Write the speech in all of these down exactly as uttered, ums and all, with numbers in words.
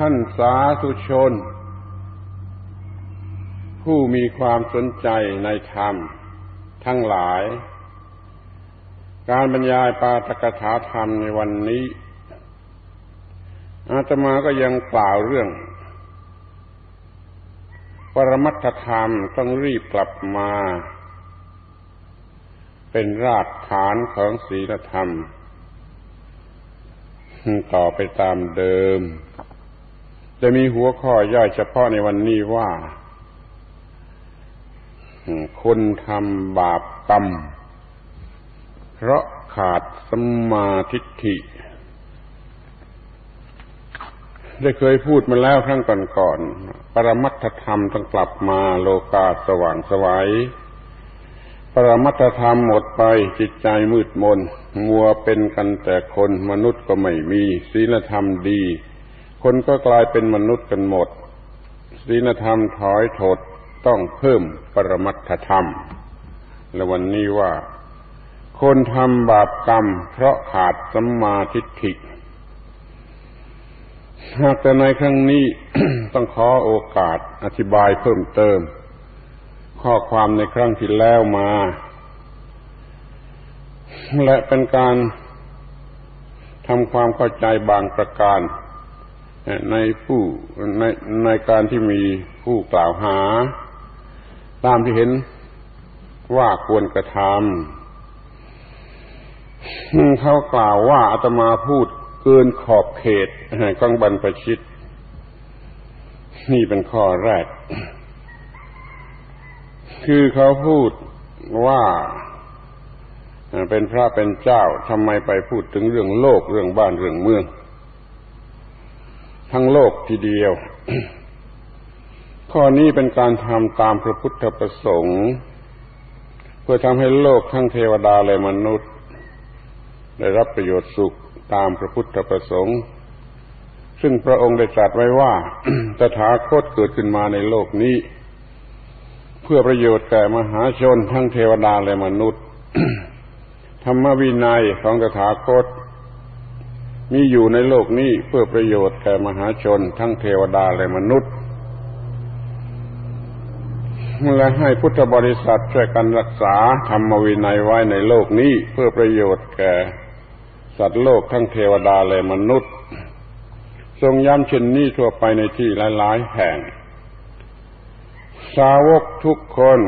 ท่านสาธุชนผู้มีความสนใจในธรรมทั้งหลายการบรรยายปาฐกถาธรรมในวันนี้อาตมาก็ยังกล่าวเรื่องปรมัตถธรรมต้องรีบกลับมาเป็นรากฐานของศีลธรรมต่อไปตามเดิมจะมีหัวข้อย่อยเฉพาะในวันนี้ว่าคนทำบาปกรรมเพราะขาดสัมมาทิฏฐิได้เคยพูดมาแล้วครั้งก่อนๆปรมัตถธรรมต้องกลับมาโลกาสว่างไสวปรมัตถธรรมหมดไปจิตใจมืดมนมัวเป็นกันแต่คนมนุษย์ก็ไม่มีศีลธรรมดีคนก็กลายเป็นมนุษย์กันหมดศีลธรรมถอยถดต้องเพิ่มปรมัตถธรรมและวันนี้ว่าคนทำบาปกรรมเพราะขาดสัมมาทิฏฐิหากแต่ในครั้งนี้ ต้องขอโอกาสอธิบายเพิ่มเติมข้อความในครั้งที่แล้วมาและเป็นการทำความเข้าใจบางประการในผู้ในในการที่มีผู้กล่าวหาตามที่เห็นว่าควรกระทำเขากล่าวว่าอาตมาพูดเกินขอบเขตของบรรพชิตนี่เป็นข้อแรกคือเขาพูดว่าเป็นพระเป็นเจ้าทำไมไปพูดถึงเรื่องโลกเรื่องบ้านเรื่องเมืองทั้งโลกทีเดียว ข้อนี้เป็นการทำตามพระพุทธประสงค์เพื่อทำให้โลกทั้งเทวดาและมนุษย์ได้รับประโยชน์สุขตามพระพุทธประสงค์ซึ่งพระองค์ได้ตรัสไว้ว่า ตถาคตเกิดขึ้นมาในโลกนี้เพื่อประโยชน์แก่มหาชนทั้งเทวดาและมนุษย์ ธรรมวินัยของตถาคตมีอยู่ในโลกนี้เพื่อประโยชน์แก่มหาชนทั้งเทวดาและมนุษย์และให้พุทธบริษัทช่วยกันรักษาธรรมวินัยไว้ในโลกนี้เพื่อประโยชน์แก่สัตว์โลกทั้งเทวดาและมนุษย์ทรงย้ำเช่นนี้ทั่วไปในที่หลายๆแห่งสาวกทุกคน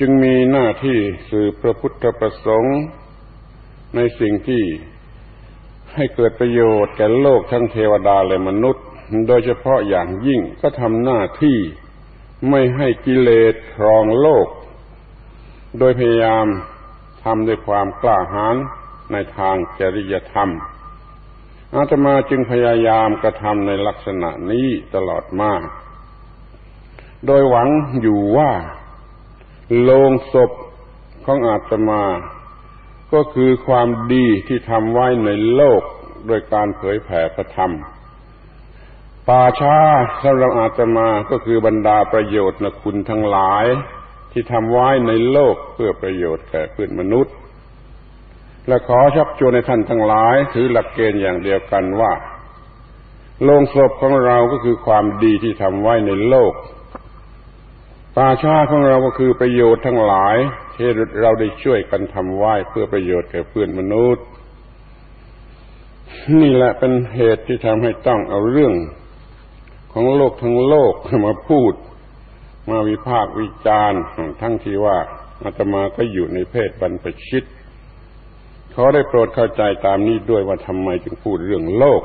จึงมีหน้าที่สื่อพระพุทธประสงค์ในสิ่งที่ให้เกิดประโยชน์แก่โลกทั้งเทวดาและมนุษย์โดยเฉพาะอย่างยิ่งก็ทำหน้าที่ไม่ให้กิเลสครองโลกโดยพยายามทำด้วยความกล้าหาญในทางจริยธรรมอาตมาจึงพยายามกระทำในลักษณะนี้ตลอดมาโดยหวังอยู่ว่าโลงศพของอาตมาก็คือความดีที่ทำไว้ในโลกโดยการเผยแผ่พระธรรมป่าช้าสำหรับอาตมาก็คือบรรดาประโยชน์และคุณทั้งหลายที่ทำไว้ในโลกเพื่อประโยชน์แก่เพื่อนมนุษย์และขอชักชวนให้ท่านทั้งหลายถือหลักเกณฑ์อย่างเดียวกันว่าโลงศพของเราก็คือความดีที่ทำไว้ในโลกป่าช้าของเราก็คือประโยชน์ทั้งหลายที่เราได้ช่วยกันทำไว้เพื่อประโยชน์แก่เพื่อนมนุษย์นี่แหละเป็นเหตุที่ทำให้ต้องเอาเรื่องของโลกทั้งโลกมาพูดมาวิพากษ์วิจารณ์ทั้งที่ว่าอาตมาก็อยู่ในเพศบรรพชิตขอได้โปรดเข้าใจตามนี้ด้วยว่าทำไมจึงพูดเรื่องโลก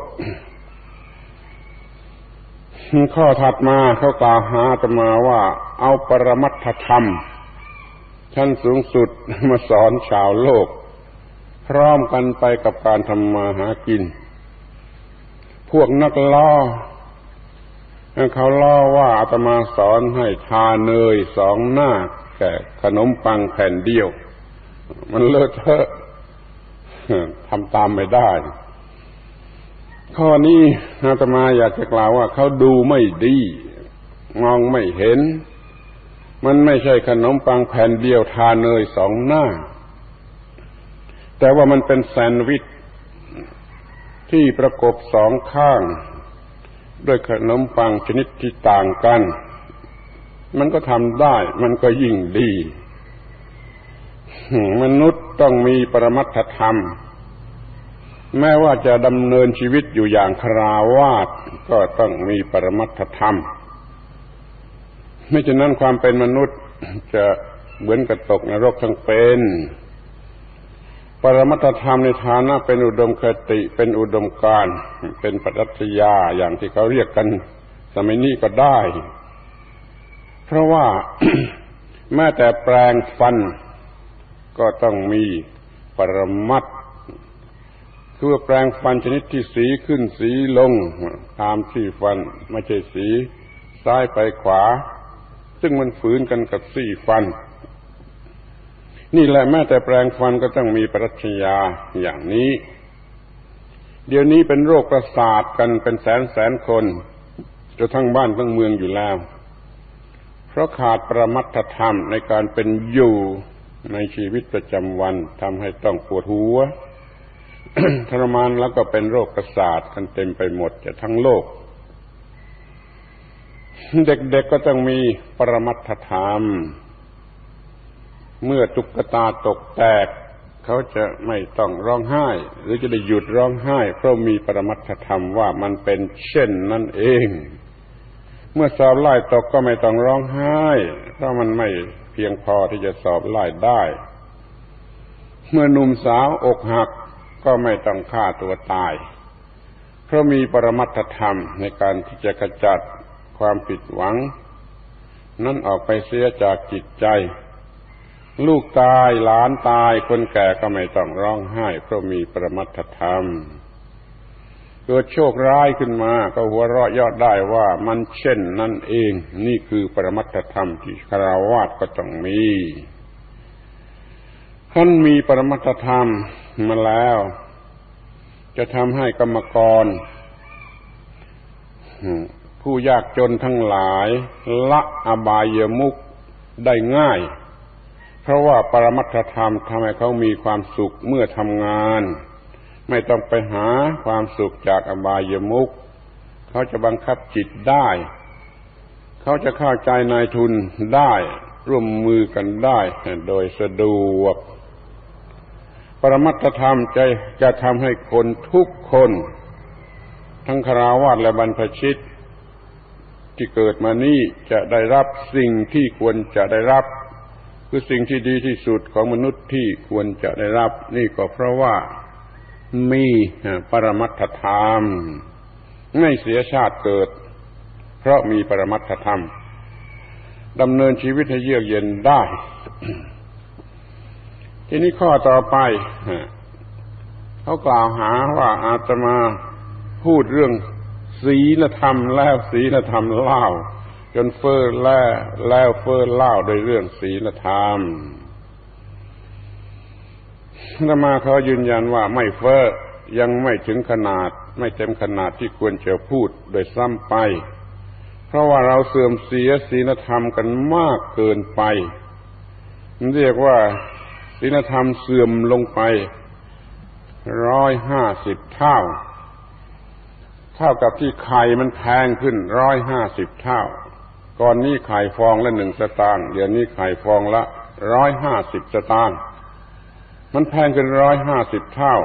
ข้อถัดมาเขากล่าวหาอาตมาว่าเอาปรมัตถธรรมชั้นสูงสุดมาสอนชาวโลกพร้อมกันไปกับการทำมาหากินพวกนักล่อเขาล่อว่าอาตมาสอนให้ทาเนยสองหน้าแก่ขนมปังแผ่นเดียวมันเลอะเทอะทำตามไม่ได้ข้อนี้อาตมาอยากจะกล่าวว่าเขาดูไม่ดีมองไม่เห็นมันไม่ใช่ขนมปังแผ่นเดียวทาเนยสองหน้าแต่ว่ามันเป็นแซนด์วิชที่ประกบสองข้าง ด้วยขนมปังชนิดที่ต่างกันมันก็ทำได้มันก็ยิ่งดีมนุษย์ต้องมีปรมัตถธรรมแม้ว่าจะดำเนินชีวิตอยู่อย่างคฤหัสถ์ก็ต้องมีปรมัตถธรรมไม่ฉะนั้นความเป็นมนุษย์จะเหมือนกับตกนรกทั้งเป็นปรมัตถธรรมในฐานะเป็นอุดมคติเป็นอุดมการณ์เป็นปรัชญาอย่างที่เขาเรียกกันสมัยนี้ก็ได้เพราะว่า แม้แต่แปรงฟันก็ต้องมีปรมัตถ์คือแปรงฟันชนิดที่สีขึ้นสีลงตามที่ฟันไม่ใช่สีซ้ายไปขวาซึ่งมันฝืนกันกับสีฟันนี่แหละแม้แต่แปรงฟันก็ต้องมีปรัชญาอย่างนี้เดี๋ยวนี้เป็นโรคประสาทกันเป็นแสนแสนคนจนทั้งบ้านทั้งเมืองอยู่แล้วเพราะขาดปรมัตถธรรมในการเป็นอยู่ในชีวิตประจำวันทำให้ต้องปวดหัว ทรมานแล้วก็เป็นโรคประสาทกันเต็มไปหมดจะทั้งโลกเด็กๆ ก, ก็ต้องมีปรมัตถธรรมเมื่อตุ๊กตาตกแตกเขาจะไม่ต้องร้องไห้หรือจะได้หยุดร้องไห้เพราะมีปรมัตถธรรมว่ามันเป็นเช่นนั่นเองเมื่อสอบไล่ตกก็ไม่ต้องร้องไห้เพราะมันไม่เพียงพอที่จะสอบไล่ได้เมื่อหนุ่มสาวอกหักก็ไม่ต้องฆ่าตัวตายเพราะมีปรมัตถธรรมในการที่จะขจัดความผิดหวังนั้นออกไปเสียจากจิตใจลูกตายหลานตายคนแก่ก็ไม่ต้องร้องไห้เพราะมีปรมัตถธรรมเกิดโชคร้ายขึ้นมาก็หัวเราะยอดได้ว่ามันเช่นนั่นเองนี่คือปรมัตถธรรมที่คฤหัสถ์ก็ต้องมีท่านมีปรมัตถธรรมมาแล้วจะทำให้กรรมกรผู้ยากจนทั้งหลายละอบายมุขได้ง่ายเพราะว่าปรมัตถธรรมทำให้เขามีความสุขเมื่อทำงานไม่ต้องไปหาความสุขจากอบายมุขเขาจะบังคับจิตได้เขาจะเข้าใจนายทุนได้ร่วมมือกันได้โดยสะดวกปรมัตถธรรมจะจะทำให้คนทุกคนทั้งคฤหัสถ์และบรรพชิตที่เกิดมานี้จะได้รับสิ่งที่ควรจะได้รับคือสิ่งที่ดีที่สุดของมนุษย์ที่ควรจะได้รับนี่ก็เพราะว่ามีปรมัตถธรรมไม่เสียชาติเกิดเพราะมีปรมัตถธรรมดำเนินชีวิตให้เยือกเย็นได้ ทีนี้ข้อต่อไปเขากล่าวหาว่าอาตมาพูดเรื่องศีลธรรมแล้วศีลธรรมเล่าจนเฟ้อแล่แล้วเฟ้อเล่าโดยเรื่องศีลธรรมอาตมาเขายืนยันว่าไม่เฟ้อยังไม่ถึงขนาดไม่เต็มขนาดที่ควรจะพูดโดยซ้ำไปเพราะว่าเราเสื่อมเสียศีลธรรมกันมากเกินไปเรียกว่าศีลธรรมเสื่อมลงไปร้อยห้าสิบเท่าเท่ากับที่ไข่มันแพงขึ้นร้อยห้าสิบเท่าก่อนนี้ไข่ฟองละหนึ่งสตางค์เดี๋ยวนี้ไข่ฟองละร้อยห้าสิบสตางค์มันแพงขึ้นร้อยห้าสิบเท่า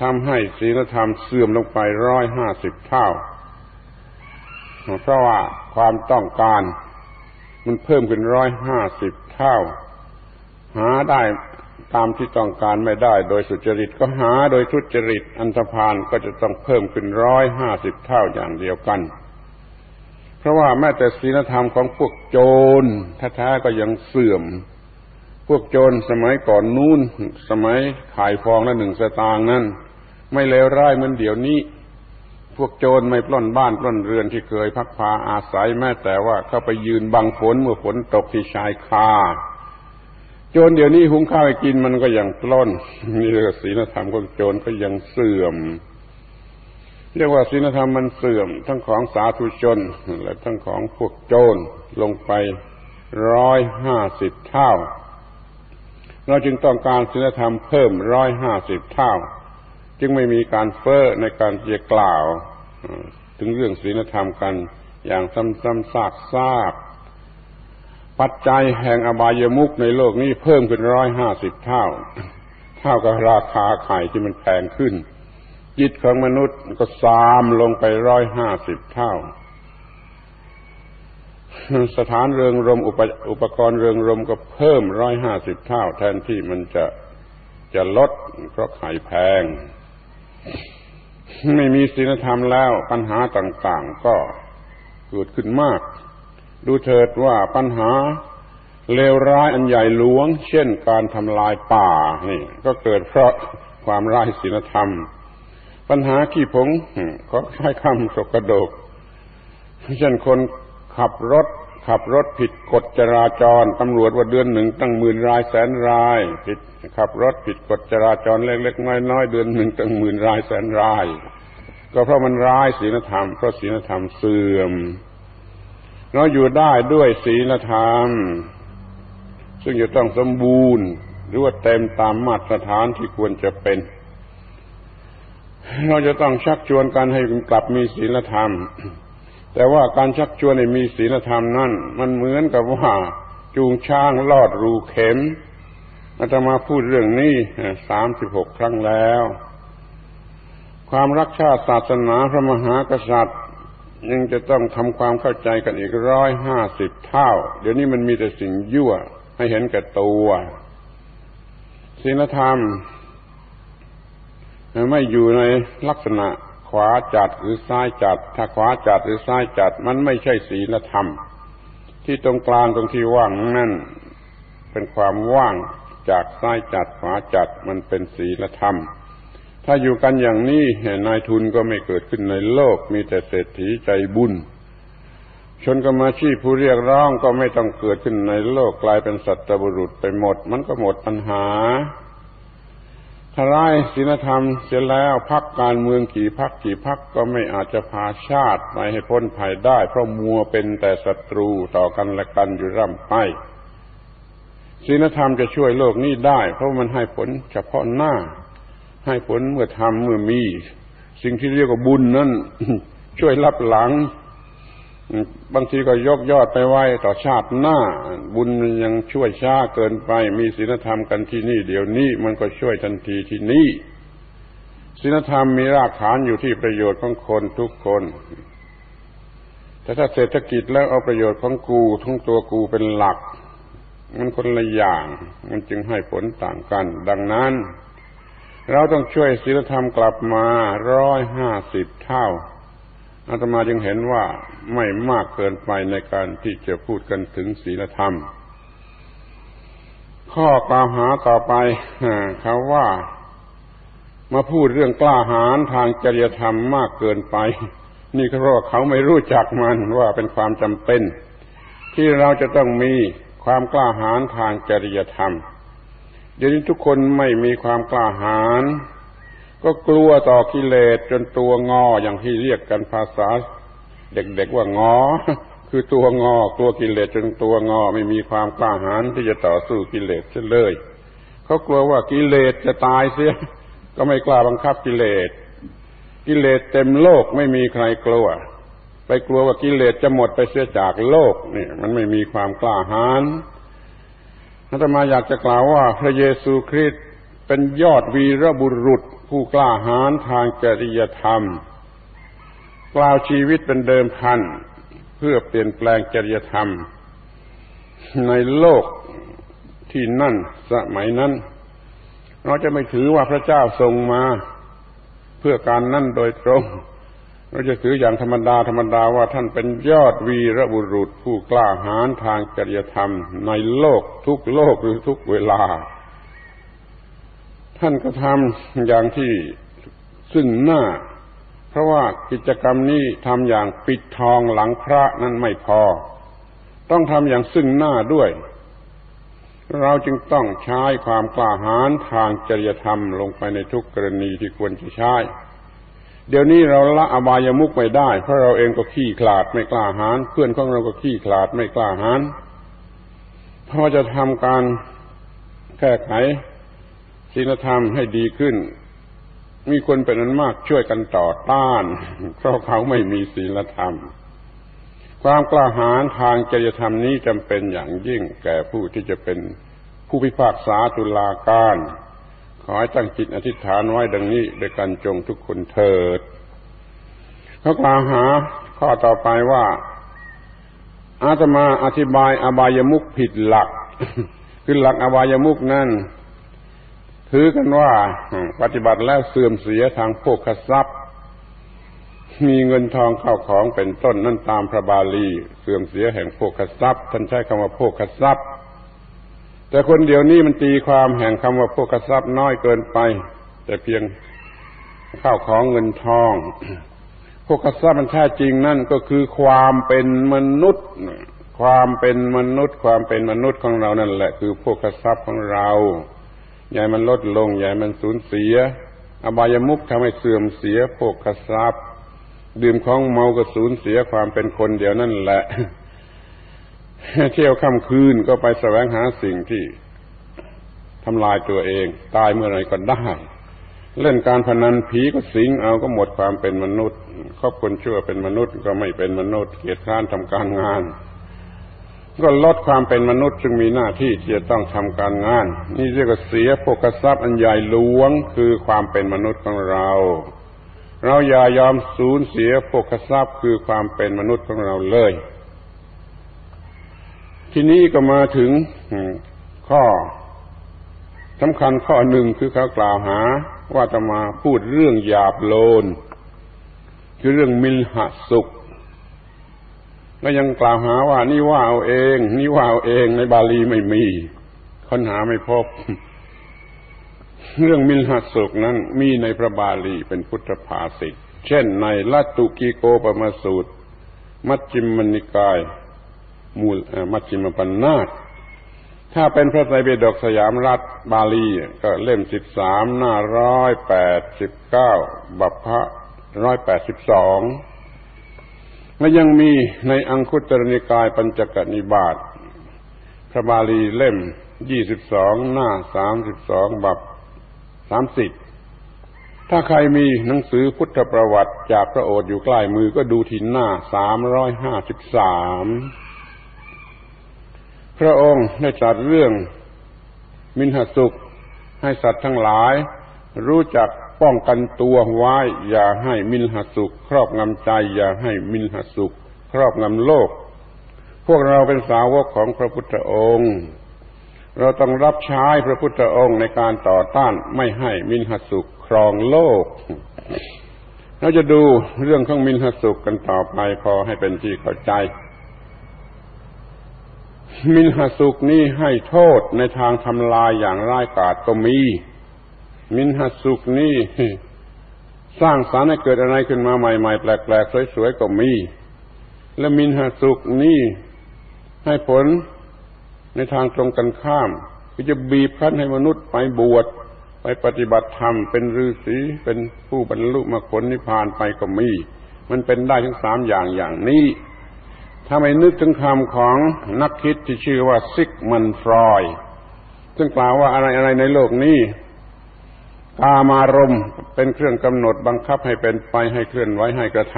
ทำให้ศีลธรรมเสื่อมลงไปร้อยห้าสิบเท่าเพราะว่าความต้องการมันเพิ่มขึ้นร้อยห้าสิบเท่าหาได้ตามที่ต้องการไม่ได้โดยสุจริตก็หาโดยทุจริตอันธพาลก็จะต้องเพิ่มขึ้นร้อยห้าสิบเท่าอย่างเดียวกันเพราะว่าแม้แต่ศีลธรรมของพวกโจรแท้ๆก็ยังเสื่อมพวกโจรสมัยก่อนนู้นสมัยขายฟองละหนึ่งสตางค์นั้นไม่เลวร้ายเหมือนเดี๋ยวนี้พวกโจรไม่ปล้นบ้านปล้นเรือนที่เคยพักพาอาศัยแม้แต่ว่าเข้าไปยืนบังฝนเมื่อฝนตกที่ชายคาโจรเดี๋ยวนี้หุงข้าวให้กินมันก็ยังปล้นนี่เรียกว่าศีลธรรมของโจรก็ยังเสื่อมเรียกว่าศีลธรรมมันเสื่อมทั้งของสาธุชนและทั้งของพวกโจรลงไปร้อยห้าสิบเท่าเราจึงต้องการศีลธรรมเพิ่มร้อยห้าสิบเท่าจึงไม่มีการเฟ้อในการจะกล่าว ถึงเรื่องศีลธรรมกันอย่างซ้ำๆซากๆปัจจัยแห่งอบายมุขในโลกนี้เพิ่มขึ้นร้อยห้าสิบเท่าเท่ากับราคาไข่ที่มันแพงขึ้นจิตของมนุษย์ก็ซามลงไปร้อยห้าสิบเท่าสถานเริงรมย์อุปกรณ์เริงรมย์ก็เพิ่มร้อยห้าสิบเท่าแทนที่มันจะจะลดเพราะไข่แพงไม่มีศีลธรรมแล้วปัญหาต่างๆก็เกิดขึ้นมากดูเถิดว่าปัญหาเลวร้ายอันใหญ่หลวงเช่นการทำลายป่านี่ก็เกิดเพราะความไร้ศีลธรรมปัญหาขี้ผงก็ใช้คำสกปรกเช่นคนขับรถขับรถผิดกฎจราจรตำรวจว่าเดือนหนึ่งตั้งหมื่นรายแสนรายผิดขับรถผิดกฎจราจรเล็กๆน้อยๆเดือนหนึ่งตั้งหมื่นรายแสนรายก็เพราะมันร้ายศีลธรรมเพราะศีลธรรมเสื่อมเราอยู่ได้ด้วยศีลธรรมซึ่งจะต้องสมบูรณ์หรือว่าเต็มตามมาตรฐานที่ควรจะเป็นเราจะต้องชักชวนกันให้กลับมีศีลธรรมแต่ว่าการชักชวนให้มีศีลธรรมนั่นมันเหมือนกับว่าจูงช้างลอดรูเข็มอาตมาพูดเรื่องนี้สามสิบหกครั้งแล้วความรักชาติศาสนาพระมหากษัตริย์ยังจะต้องทำความเข้าใจกันอีกหนึ่งร้อยห้าสิบเท่าเดี๋ยวนี้มันมีแต่สิ่งยั่วให้เห็นแก่ตัวศีลธรรมไม่อยู่ในลักษณะขวาจัดหรือซ้ายจัดถ้าขวาจัดหรือซ้ายจัดมันไม่ใช่ศีลธรรมที่ตรงกลางตรงที่ว่างนั่นเป็นความว่างจากซ้ายจัดขวาจัดมันเป็นศีลธรรมถ้าอยู่กันอย่างนี้นายทุนก็ไม่เกิดขึ้นในโลกมีแต่เศรษฐีใจบุญชนกรรมอาชีพผู้เรียกร้องก็ไม่ต้องเกิดขึ้นในโลกกลายเป็นสัตบุรุษไปหมดมันก็หมดปัญหาถ้าไร้ศีลธรรมเสร็จแล้วพรรคการเมืองกี่พรรคกี่พรรคก็ไม่อาจจะพาชาติไปให้พ้นภัยได้เพราะมัวเป็นแต่ศัตรูต่อกันและกันอยู่ร่ำไปศีลธรรมจะช่วยโลกนี้ได้เพราะมันให้ผลเฉพาะหน้าให้ผลเมื่อทำเมื่อมีสิ่งที่เรียกว่าบุญนั้น ช่วยรับหลังบางทีก็ยกยอดไปไว้ต่อชาติหน้าบุญมันยังช่วยช้าเกินไปมีศีลธรรมกันที่นี่เดี๋ยวนี้มันก็ช่วยทันทีที่นี่ศีลธรรมมีรากฐานอยู่ที่ประโยชน์ของคนทุกคนแต่ถ้าเศรษฐกิจแล้วเอาประโยชน์ของกูทั้งตัวกูเป็นหลักมันคนละอย่างมันจึงให้ผลต่างกันดังนั้นเราต้องช่วยศีลธรรมกลับมาร้อยห้าสิบเท่าอาตมาจึงเห็นว่าไม่มากเกินไปในการที่จะพูดกันถึงศีลธรรมข้อกล่าวหาต่อไปเขาว่ามาพูดเรื่องกล้าหาญทางจริยธรรมมากเกินไปนี่ก็เพราะเขาไม่รู้จักมันว่าเป็นความจำเป็นที่เราจะต้องมีความกล้าหาญทางจริยธรรมเดี๋ยวนี้ทุกคนไม่มีความกล้าหาญก็กลัวต่อกิเลสจนตัวงออย่างที่เรียกกันภาษาเด็กๆว่างอคือตัวงอกลัวกิเลสจนตัวงอไม่มีความกล้าหาญที่จะต่อสู้กิเลสเสียเลยเขากลัวว่ากิเลสจะตายเสียก็ไม่กล้าบังคับกิเลสกิเลสเต็มโลกไม่มีใครกลัวไปกลัวว่ากิเลสจะหมดไปเสียจากโลกนี่มันไม่มีความกล้าหาญอาตมาอยากจะกล่าวว่าพระเยซูคริสต์เป็นยอดวีรบุรุษผู้กล้าหาญทางจริยธรรมกล่าวชีวิตเป็นเดิมพันเพื่อเปลี่ยนแปลงจริยธรรมในโลกที่นั่นสมัยนั้นเราจะไม่ถือว่าพระเจ้าทรงมาเพื่อการนั่นโดยตรงเราจะถืออย่างธรรมดาธรรมดาว่าท่านเป็นยอดวีรบุรุษผู้กล้าหาญทางจริยธรรมในโลกทุกโลกหรือทุกเวลาท่านก็ทำอย่างที่ซึ่งหน้าเพราะว่ากิจกรรมนี้ทำอย่างปิดทองหลังพระนั้นไม่พอต้องทำอย่างซึ่งหน้าด้วยเราจึงต้องใช้ความกล้าหาญทางจริยธรรมลงไปในทุกกรณีที่ควรจะใช้เดี๋ยวนี้เราละอบายมุขไม่ได้เพราะเราเองก็ขี้ขลาดไม่กล้าหาญเพื่อนของเราก็ขี้ขลาดไม่กล้าหาญเพราะจะทำการแก้ไขศีลธรรมให้ดีขึ้น มีคนเป็นอันมากช่วยกันต่อต้านเพราะเขาไม่มีศีลธรรมความกล้าหาญทางจริยธรรมนี้จำเป็นอย่างยิ่งแก่ผู้ที่จะเป็นผู้พิพากษาตุลาการขอให้ตั้งจิตอธิษฐานไว้ดังนี้โดยการจงทุกคนเถิดเขากล่าวหาข้อต่อไปว่าอาตมาอธิบายอบายมุขผิดหลักคือหลักอบายมุขนั้นถือกันว่าปฏิบัติแล้วเสื่อมเสียทางโภคทรัพย์มีเงินทองเข้าของเป็นต้นนั่นตามพระบาลีเสื่อมเสียแห่งโภคทรัพย์ท่านใช้คำว่าโภคทรัพย์แต่คนเดียวนี้มันตีความแห่งคำว่าโภคทรัพย์น้อยเกินไปแต่เพียงข้าวของเงินทองโภคทรัพย์มันแท้จริงนั่นก็คือความเป็นมนุษย์ความเป็นมนุษย์ความเป็นมนุษย์ของเรานั่นแหละคือโภคทรัพย์ของเราอย่าให้มันลดลงอย่าให้มันสูญเสียอบายมุขทำให้เสื่อมเสียโภคทรัพย์ดื่มของเมาก็สูญเสียความเป็นคนเดียวนั่นแหละเที่ยวค่ำคืนก็ไปแสวงหาสิ่งที่ทำลายตัวเองตายเมื่อไหร่ก็ได้เล่นการพนันผีก็สิงเอาก็หมดความเป็นมนุษย์ครอบคนชั่วเป็นมนุษย์ก็ไม่เป็นมนุษย์เกียจคร้านทำการงานก็ลดความเป็นมนุษย์ซึ่งมีหน้าที่ที่จะต้องทำการงานนี่เรียกว่าเสียโภคทรัพย์อันใหญ่หลวงคือความเป็นมนุษย์ของเราเราอย่ายอมสูญเสียโภคทรัพย์คือความเป็นมนุษย์ของเราเลยทีนี้ก็มาถึงข้อสำคัญข้อหนึ่งคือเขากล่าวหาว่าจะมาพูดเรื่องหยาบโลนคือเรื่องมิลหะสุขแล้วยังกล่าวหาว่านี่ว่าเอาเองนี่ว่าเอาเองในบาลีไม่มีค้นหาไม่พบเรื่องมิลหะสุขนั้นมีในพระบาลีเป็นพุทธภาษิตเช่นในลัตตุกิโกปมสูตรมัชฌิมนิกายมูลมัชฌิมปัญนาตถ้าเป็นพระไตรปิฎกสยามรัฐบาลีก็เล่มสิบสามหน้าร้อยแปดสิบเก้าบัพพะร้อยแปดสิบสองและยังมีในอังคุตรนิกายปัญจกนิบาตพระบาลีเล่มยี่สิบสองหน้าสามสิบสองบัพสามสิบถ้าใครมีหนังสือพุทธประวัติจากพระโอษฐ์อยู่ใกล้มือก็ดูที่หน้าสามร้อยห้าสิบสามพระองค์ได้ตรัสเรื่องมิลหะสุขให้สัตว์ทั้งหลายรู้จักป้องกันตัวไว้อย่าให้มิลหะสุขครอบงำใจอย่าให้มิลหะสุขครอบงำโลกพวกเราเป็นสาวกของพระพุทธองค์เราต้องรับใช้พระพุทธองค์ในการต่อต้านไม่ให้มิลหะสุขครองโลกเราจะดูเรื่องของมิลหะสุขกันต่อไปพอให้เป็นที่เข้าใจมิลหะสุขนี้ให้โทษในทางทำลายอย่างร้ายกาจก็มีมิลหะสุขนี้สร้างสรรค์ให้เกิดอะไรขึ้นมาใหม่ๆแปลกๆสวยๆก็มีและมิลหะสุขนี้ให้ผลในทางตรงกันข้ามก็จะบีบคั้นให้มนุษย์ไปบวชไปปฏิบัติธรรมเป็นฤาษีเป็นผู้บรรลุมรรคผลนิพพานไปก็มีมันเป็นได้ทั้งสามอย่างอย่างนี้ถ้าไม่นึกถึงคำของนักคิดที่ชื่อว่าซิกมันฟรอยด์ซึ่งกล่าวว่าอะไรๆในโลกนี้กามารมณ์เป็นเครื่องกำหนดบังคับให้เป็นไปให้เคลื่อนไหวให้กระท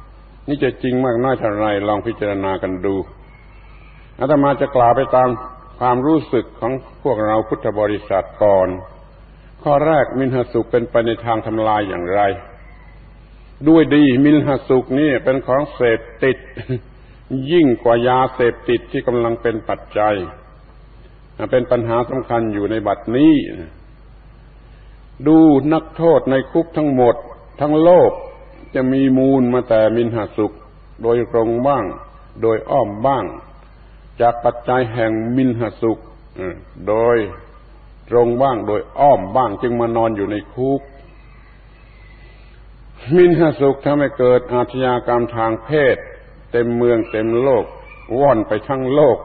ำนี่จะจริงมากน้อยเท่าไรลองพิจารณากันดูอาตมาจะกล่าวไปตามความรู้สึกของพวกเราพุทธบริษัทก่อนข้อแรกมิลหะสุขเป็นไปในทางทำลายอย่างไรด้วยดีมิลหะสุขนี่เป็นของเสพติดยิ่งกว่ายาเสพติดที่กำลังเป็นปัจจัยเป็นปัญหาสำคัญอยู่ในบัดนี้ดูนักโทษในคุกทั้งหมดทั้งโลกจะมีมูลมาแต่มิลหะสุขโดยตรงบ้างโดยอ้อมบ้างจากปัจจัยแห่งมิลหะสุขโดยตรงบ้างโดยอ้อมบ้างจึงมานอนอยู่ในคุกมิลหะสุขทำให้เกิดอาชญากรรมทางเพศเต็มเมืองเต็มโลกว่อนไปทั้งโลก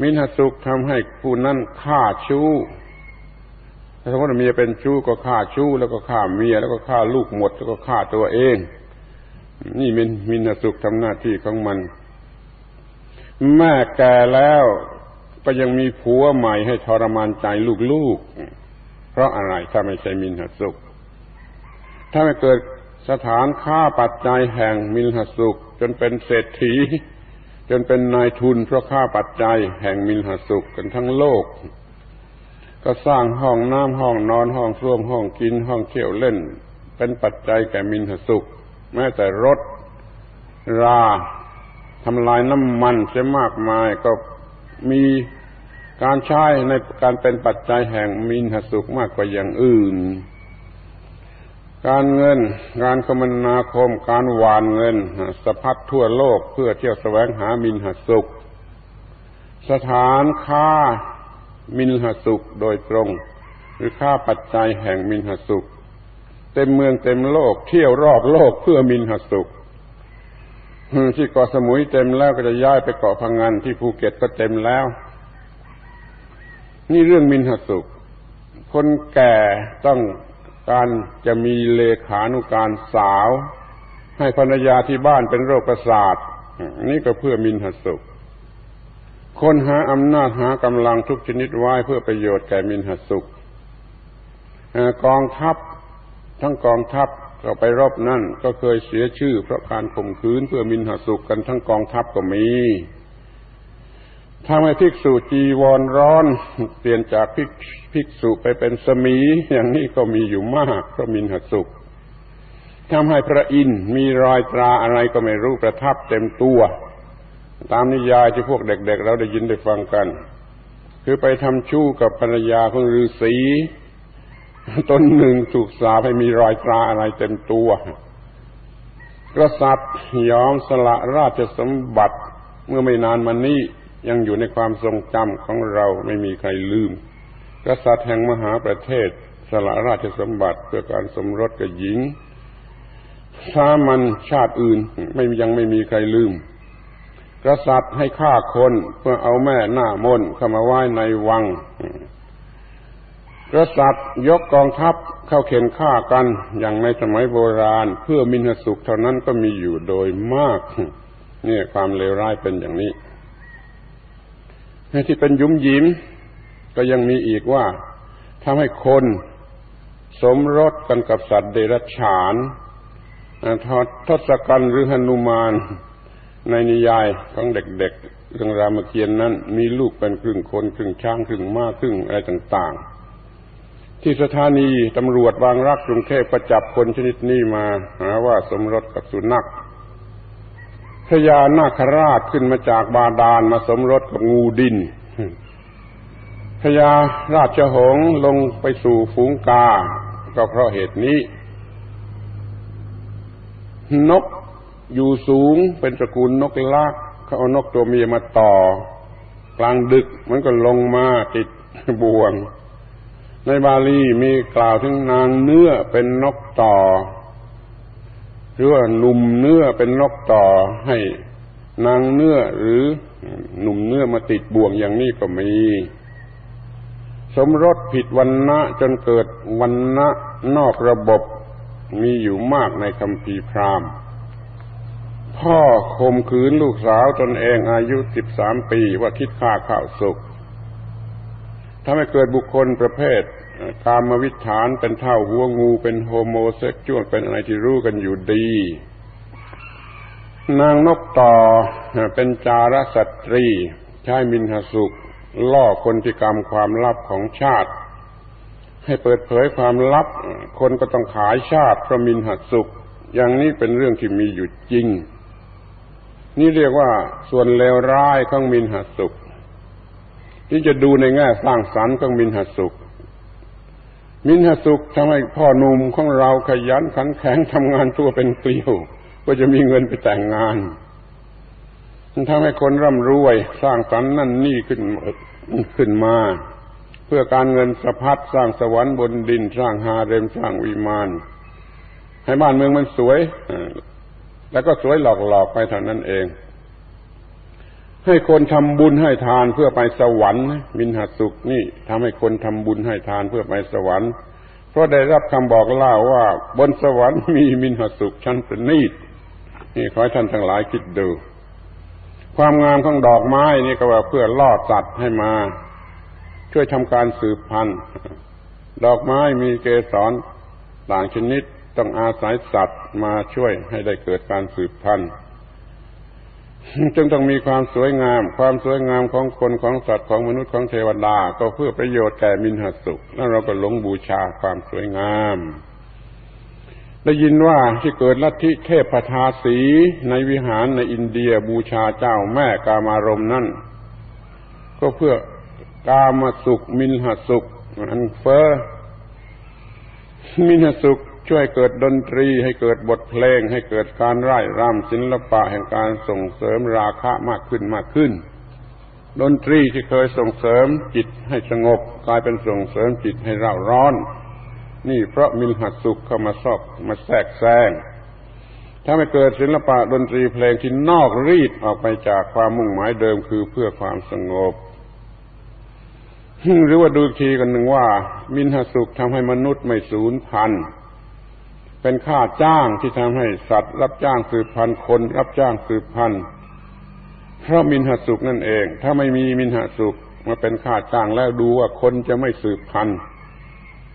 มิลหะสุขทำให้ผู้นั้นฆ่าชู้ถ้าสมมติเมียเป็นชู้ก็ฆ่าชู้แล้วก็ฆ่าเมียแล้วก็ฆ่าลูกหมดแล้วก็ฆ่าตัวเองนี่มินมิลหะสุขทำหน้าที่ของมันแม่แก่แล้วก็ยังมีผัวใหม่ให้ทรมานใจลูกๆเพราะอะไรถ้าไม่ใช่มิลหะสุข ถ้าไม่เกิดสถานค่าปัจจัยแห่งมิลหสุขจนเป็นเศรษฐีจนเป็นนายทุนเพราะค่าปัจจัยแห่งมิลหสุขกันทั้งโลกก็สร้างห้องน้ำห้องนอนห้องส้วมห้องกินห้องเที่ยวเล่นเป็นปัจจัยแก่มิลหสุขแม้แต่รถราทำลายน้ำมันเสียมากมายก็มีการใช้ในการเป็นปัจจัยแห่งมิลหสุขมากกว่าอย่างอื่นการเงินการคมนาคมการหว่านเงินสะพัดทั่วโลกเพื่อเที่ยวแสวงหามิลหสุขสถานค่ามิลหสุขโดยตรงหรือค่าปัจจัยแห่งมิลหสุขเต็มเมืองเต็มโลกเที่ยวรอบโลกเพื่อมิลหสุขที่เกาะสมุยเต็มแล้วก็จะย้ายไปเกาะพะงันที่ภูเก็ตก็เต็มแล้วนี่เรื่องมิลหสุขคนแก่ต้องการจะมีเลขานุการสาวให้ภรรยาที่บ้านเป็นโรคประสาทนี่ก็เพื่อมิลหสุขคนหาอำนาจหากำลังทุกชนิดไว้เพื่อประโยชน์แก่มิลหสุขกองทัพทั้งกองทัพก็ไปรบนั่นก็เคยเสียชื่อเพราะการข่มขืนเพื่อมิลหสุขกันทั้งกองทัพก็มีถ้าไม่ภิกษุจีวรร้อนเปลี่ยนจากภิกษุไปเป็นสมีอย่างนี้ก็มีอยู่มากเพราะมิลหสุขทำให้พระอินทร์มีรอยตราอะไรก็ไม่รู้ประทับเต็มตัวตามนิยายที่พวกเด็กๆเราได้ยินได้ฟังกันคือไปทำชู้กับภรรยาของฤาษีตนหนึ่งถูกสาปให้มีรอยตราอะไรเต็มตัวกษัตริย์ยอมสละราชสมบัติเมื่อไม่นานมานี้ยังอยู่ในความทรงจำของเราไม่มีใครลืมกษัตริย์แห่งมหาประเทศสละราชสมบัติเพื่อการสมรสกับหญิงสามัญชาติอื่นไม่ยังไม่มีใครลืมกษัตริย์ให้ฆ่าคนเพื่อเอาแม่หน้ามนต์เข้ามาไว้ในวังกษัตริย์ยกกองทัพเข้าเข็นฆ่ากันอย่างในสมัยโบราณเพื่อมิลหสุขเท่านั้นก็มีอยู่โดยมากนี่ความเลวร้ายเป็นอย่างนี้ที่เป็นยุ่มยิ้มก็ยังมีอีกว่าทำให้คนสมรสกันกับสัตว์เดรัจฉานทศกัณฐ์หรือหนุมานในนิยายของเด็กๆเรื่องรามเกียรตินั้นมีลูกเป็นครึ่งคนครึ่งช้างครึ่งม้าครึ่งอะไรต่างๆที่สถานีตำรวจบางรักกรุงเทพก็จับคนชนิดนี้มาหาว่าสมรสกับสุนัขพญานาคราชขึ้นมาจากบาดาลมาสมรสกับงูดินพญาราชหงส์ลงไปสู่ฝูงกาก็เพราะเหตุนี้นกอยู่สูงเป็นตระกูลนกลากเขาเอานกตัวเมียมาต่อกลางดึกมันก็ลงมาติดบ่วงในบาลีมีกล่าวถึงนางเนื้อเป็นนกต่อหรือว่าหนุ่มเนื้อเป็นนกต่อให้นางเนื้อหรือหนุ่มเนื้อมาติดบ่วงอย่างนี้ก็มีสมรสผิดวรรณะจนเกิดวรรณะนอกระบบมีอยู่มากในคัมภีร์พราหมณ์พ่อข่มขืนลูกสาวตนเองอายุสิบสามปีว่าคิดฆ่าข้าวสุกทำให้เกิดบุคคลประเภทกามวิฐานเป็นเท่าหัวงูเป็นโฮโมเซ็กชวลเป็นอะไรที่รู้กันอยู่ดีนางนกต่อเป็นจารสตรีใช้มิลหสุขล่อคนที่กรรมความลับของชาติให้เปิดเผยความลับคนก็ต้องขายชาติเพราะมิลหสุขอย่างนี้เป็นเรื่องที่มีอยู่จริงนี่เรียกว่าส่วนเลวร้ายของมิลหสุขที่จะดูในแง่สร้างสรรค์ของมิลหสุขมิลหสุขทำให้พ่อหนุ่มของเราขยันขันแข็งทำงานตัวเป็นเกลียวก็จะมีเงินไปแต่งงานมันทำให้คนร่ำรวยสร้างสรรค์นั่นนี่ขึ้นขึ้นมาเพื่อการเงินสะพัดสร้างสวรรค์บนดินสร้างฮาเร็มสร้างวิมานให้บ้านเมืองมันสวยแล้วก็สวยหลอกๆไปเท่านั้นเองให้คนทำบุญให้ทานเพื่อไปสวรรค์มิลหสุขนี่ทำให้คนทำบุญให้ทานเพื่อไปสวรรค์เพราะได้รับคำบอกเล่าว่าบนสวรรค์มีมิลหสุขชั้นประณีตนี่ขอให้ท่านทั้งหลายคิดดูความงามของดอกไม้นี่ก็ว่าเพื่อล่อสัตว์ให้มาช่วยทำการสืบพันธุ์ดอกไม้มีเกสรต่างชนิด ต้องอาศัยสัตว์มาช่วยให้ได้เกิดการสืบพันธุ์จึงต้องมีความสวยงามความสวยงามของคนของสัตว์ของมนุษย์ของเทวดาก็เพื่อประโยชน์แก่มินหสุแล้วเราก็หลงบูชาความสวยงามได้ยินว่าที่เกิดลัทธิเทพทาสีในวิหารในอินเดียบูชาเจ้าแม่กามารมณ์นั่นก็เพื่อกามสุขมินหสุขอันเฟ้อมินหสุขช่วยเกิดดนตรีให้เกิดบทเพลงให้เกิดการร่ายรำศิลปะแห่งการส่งเสริมราคะมากขึ้นมากขึ้นดนตรีที่เคยส่งเสริมจิตให้สงบกลายเป็นส่งเสริมจิตให้เร่าร้อนนี่เพราะมินหัดสุขเข้ามาซอกมาแทรกแซงถ้าไม่เกิดศิลปะดนตรีเพลงที่นอกรีดออกไปจากความมุ่งหมายเดิมคือเพื่อความสงบหรือว่าดูทีกันหนึ่งว่ามินหัดสุขทำให้มนุษย์ไม่สูญพันธุ์เป็นค่าจ้างที่ทำให้สัตว์รับจ้างสืบพันธุ์คนรับจ้างสืบพันธุ์เพราะมินหัดสุขนั่นเองถ้าไม่มีมินหัดสุขมาเป็นค่าจ้างแล้วดูว่าคนจะไม่สืบพันธุ์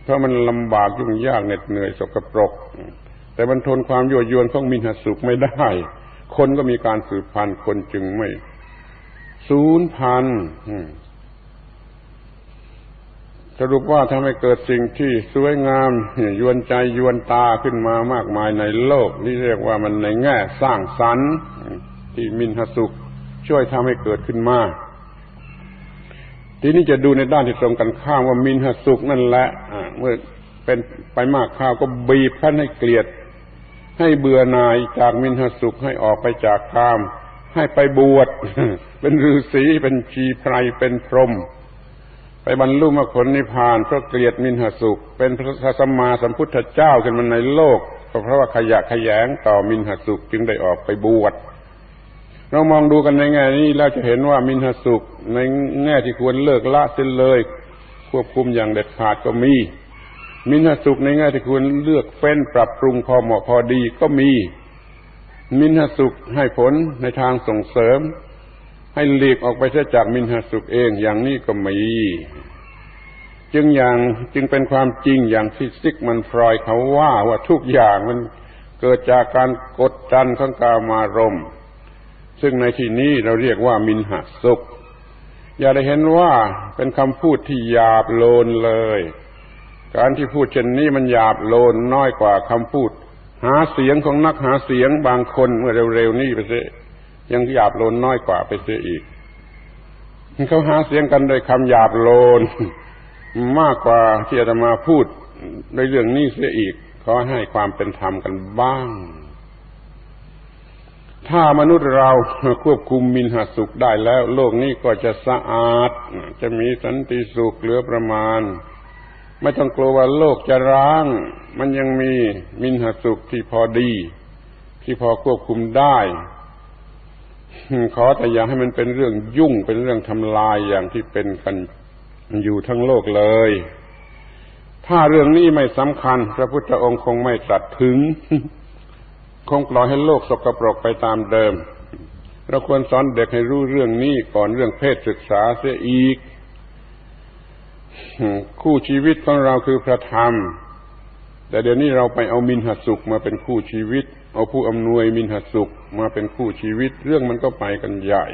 เพราะมันลำบากยุ่งยากเหน็ดเหนื่อยสกปรกแต่มันทนความยั่วยวนของมินหสุขไม่ได้คนก็มีการสืบพันธุ์คนจึงไม่สูญพันธุ์สรุปว่าทำให้เกิดสิ่งที่สวยงามยวนใจยวนตาขึ้นมามากมายในโลกนี่เรียกว่ามันในแง่สร้างสรรค์ที่มินหสุขช่วยทำให้เกิดขึ้นมาทีนี้จะดูในด้านที่ตรงกันข้ามว่ามินหสุขนั่นแหละเมื่อเป็นไปมากข้าวก็บีบคั้นให้เกลียดให้เบื่อหน่ายจากมินหสุขให้ออกไปจากกามให้ไปบวช เป็นฤาษีเป็นชีไพรเป็นพรหมไปบรรลุมรรคผลนิพพานเพราะเกลียดมินหสุขเป็นพระสัมมาสัมพุทธเจ้าขึ้นมาในโลกก็เพราะว่าขยะแขยงต่อมินหสุขจึงได้ออกไปบวชเรามองดูกันในแง่นี้เราจะเห็นว่ามินหสุขในแง่ที่ควรเลิกละเสียเลยควบคุมอย่างเด็ดขาดก็มีมินหสุขในแง่ที่ควรเลือกเฟ้นปรับปรุงพอเหมาะพอดีก็มีมินหสุขให้ผลในทางส่งเสริมให้หลีกออกไปเสียจากมินหสุขเองอย่างนี้ก็มีจึงอย่างจึงเป็นความจริงอย่างที่ซิกมันฟรอยด์เขาว่าว่าทุกอย่างมันเกิดจากการกดดันของกามารมณ์ซึ่งในที่นี้เราเรียกว่ามินหสุขอย่าได้เห็นว่าเป็นคำพูดที่หยาบโลนเลยการที่พูดเช่นนี้มันหยาบโลนน้อยกว่าคำพูดหาเสียงของนักหาเสียงบางคนเมื่อเร็วๆนี้ไปเสียยังหยาบโลนน้อยกว่าไปเสียอีกเขาหาเสียงกันโดยคำหยาบโลนมากกว่าที่อาตมาพูดในเรื่องนี้เสียอีกขอให้ความเป็นธรรมกันบ้างถ้ามนุษย์เราควบคุมมินหสุขได้แล้วโลกนี้ก็จะสะอาดจะมีสันติสุขเหลือประมาณไม่ต้องกลัวว่าโลกจะร้างมันยังมีมินหสุขที่พอดีที่พอควบคุมได้ขอแต่อย่าให้มันเป็นเรื่องยุ่งเป็นเรื่องทำลายอย่างที่เป็นกันอยู่ทั้งโลกเลยถ้าเรื่องนี้ไม่สำคัญพระพุทธองค์คงไม่ตรัสถึงคงปล่อยให้โลกสกปรกไปตามเดิมเราควรสอนเด็กให้รู้เรื่องนี้ก่อนเรื่องเพศศึกษาเสียอีกคู่ชีวิตของเราคือพระธรรมแต่เดี๋ยวนี้เราไปเอามินหสุขมาเป็นคู่ชีวิตเอาผู้อำนวยมินหสุขมาเป็นคู่ชีวิตเรื่องมันก็ไปกันใหญ่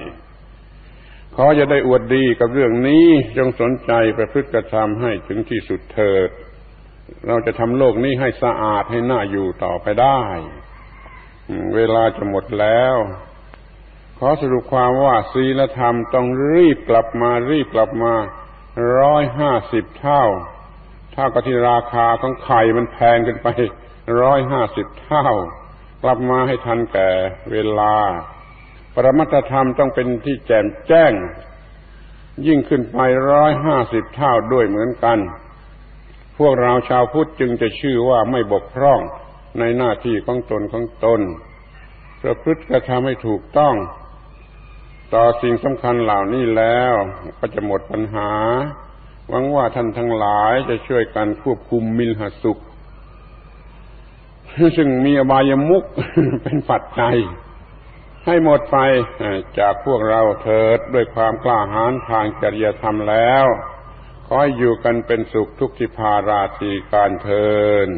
ขอจะได้อวดดีกับเรื่องนี้จงสนใจประพฤติกระทำให้ถึงที่สุดเถิดเราจะทำโลกนี้ให้สะอาดให้น่าอยู่ต่อไปได้เวลาจะหมดแล้วขอสรุปความว่าศีลธรรมต้องรีบกลับมารีบกลับมาร้อยห้าสิบเท่าเท่ากับที่ราคาของไข่มันแพงขึ้นไปร้อยห้าสิบเท่ากลับมาให้ทันแก่เวลาปรมัตถธรรมต้องเป็นที่แจ่มแจ้งยิ่งขึ้นไปร้อยห้าสิบเท่าด้วยเหมือนกันพวกเราชาวพุทธจึงจะชื่อว่าไม่บกพร่องในหน้าที่ของตนของตนประพฤติกระทำให้ถูกต้องต่อสิ่งสำคัญเหล่านี้แล้วก็จะหมดปัญหาหวังว่าท่านทั้งหลายจะช่วยกันควบคุมมินหสุขซึ่งมีอบายมุข เป็นปัจจัยให้หมดไปจากพวกเราเถิดด้วยความกล้าหาญทางจริยธรรมแล้วขอให้อยู่กันเป็นสุขทุกทิพาราตรีการเทอญ